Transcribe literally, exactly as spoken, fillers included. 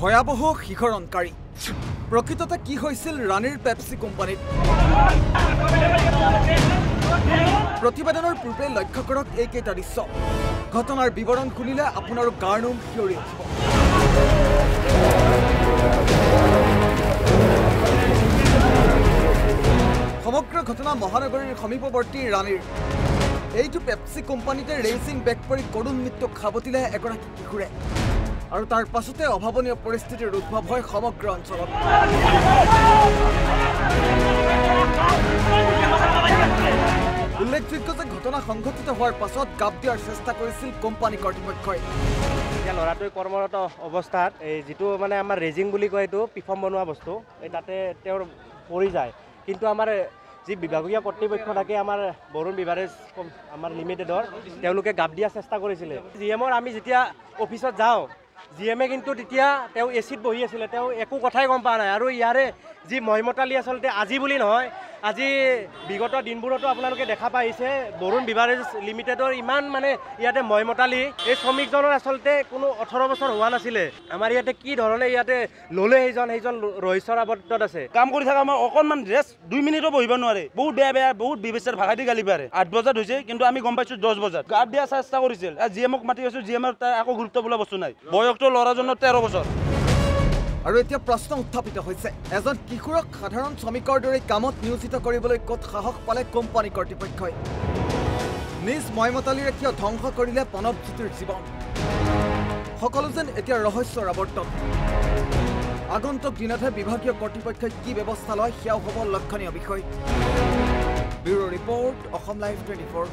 ভয়াবহ শিখৰণকাৰী প্ৰকৃততে কি হৈছিল ৰাণীৰ পেপসি কোম্পানীত প্ৰতিবেদনৰ পূৰ্বে লক্ষ্য কৰক এই কেইটা দৃশ্য ঘটনাৰ বিৱৰণ খুলিলে আপোনাৰ গাৰনুম শিয়ৰি উঠিব সমগ্ৰ ঘটনা মহানগৰীৰ সমীপৱৰ্তী ৰাণীৰ এইটো পেপসি কোম্পানীতে ৰেচিং বেক পৰি কৰুণ মৃত্যু খাবতিলে এগৰাকী কিশোৰে আৰু তাৰ পাছতে অভাৱনীয় পৰিস্থিতিৰ উদ্ভৱ হয় সমগ্ৰ অঞ্চলত উল্লেখযোগ্য যে ঘটনা সংঘটিত হোৱাৰ পাছত গাপ দিয়াৰ চেষ্টা কৰিছিল কোম্পানী কৰ্তৃপক্ষই এতিয়া লৰাটোই কৰ্মৰত অৱস্থাত এই যিটো মানে আমাৰ ৰেজিং বুলি কয় এইটো পিফম বনোৱা বস্তু এই তাতে তেওঁৰ পৰি যায় কিন্তু আমাৰ जी विभागीय कर्तृपक्ष थाके आमार बरुण बिभारेज आमार लिमिटेडर तेलुके गाप दिया चेष्टा करिसिले जीएमर आमी जेतिया अफिसत जाओ जीएमए किन्तु तेतिया तेउ एसिड बहि आसिले तेउ एकु कथाय गम पा नाय आरो यारे जी महिमताली आसलते आजि बुली नहय आजि बिगत दिनबुरतो आपनालके देखा पाइसे बरुण बिभारेज लिमिटेडर इमान माने याते महिमताली ए श्रमिकजनर आसलते कोनो अठार बछर होआ नासिले आमार याते की धरने याते लले हेजन हेजन रोहिसर आबद्धत आसे काम करि थाका आमार अकनमान रेस दुइ मिनिटो बहिबा नोरे बहुत बेया बेया बहुत बिबेसर भागादि गाली पारे आठ बजात होइसे किन्तु आमी गम पाइछु दस बजात गाप दिया चेष्टा करिसिल जीएमक माति आसु जीएमर ता आको गुरुत्व बोला बस्तु नाय बयकतो लराजन तेर बछर আৰু এতিয়া প্ৰশ্ন উত্থাপিত হৈছে এজন কিশোৰক সাধাৰণ শ্ৰমিকৰ দৰে কামত নিয়োজিত কৰিবলৈ কত সাহস পালে কোম্পানী কৰ্তৃপক্ষই নিজ ময়মতালিৰে কিয় ধ্বংস কৰিলে পনবজিতৰ জীৱন সকলো যেন এতিয়া ৰহস্যৰ আৱৰ্তন আগন্তুক দিনতে বিভাগীয় কৰ্তৃপক্ষই কি ব্যৱস্থা লয় সেয়া হ'ব লক্ষণীয় বিষয় bureau' report Assam live twenty four